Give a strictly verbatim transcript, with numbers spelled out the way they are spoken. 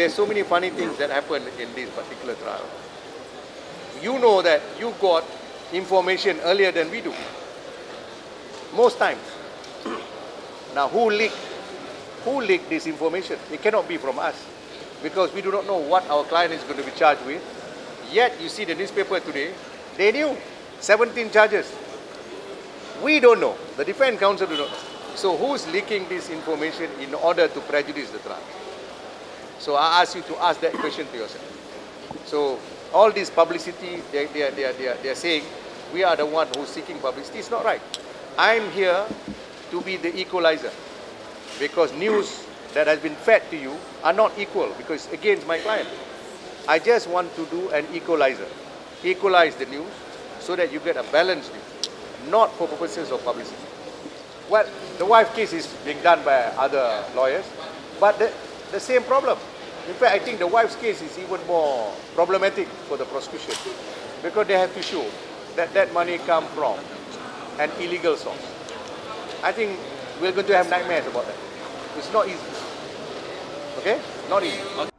There's so many funny things that happen in this particular trial. You know that you got information earlier than we do. Most times. Now, who leaked? Who leaked this information? It cannot be from us, because we do not know what our client is going to be charged with. Yet, you see the newspaper today, they knew seventeen charges. We don't know. The defense counsel do not know. So who's leaking this information in order to prejudice the trial? So I ask you to ask that question to yourself. So all this publicity, they, they, are, they, are, they, are, they are saying, we are the one who's seeking publicity. It's not right. I'm here to be the equalizer, because news that has been fed to you are not equal, because it's against my client. I just want to do an equalizer. Equalize the news so that you get a balanced news, not for purposes of publicity. Well, the wife case is being done by other lawyers, but the, the same problem. In fact, I think the wife's case is even more problematic for the prosecution, because they have to show that that money come from an illegal source. I think we're going to have nightmares about that. It's not easy. Okay? Not easy. Okay.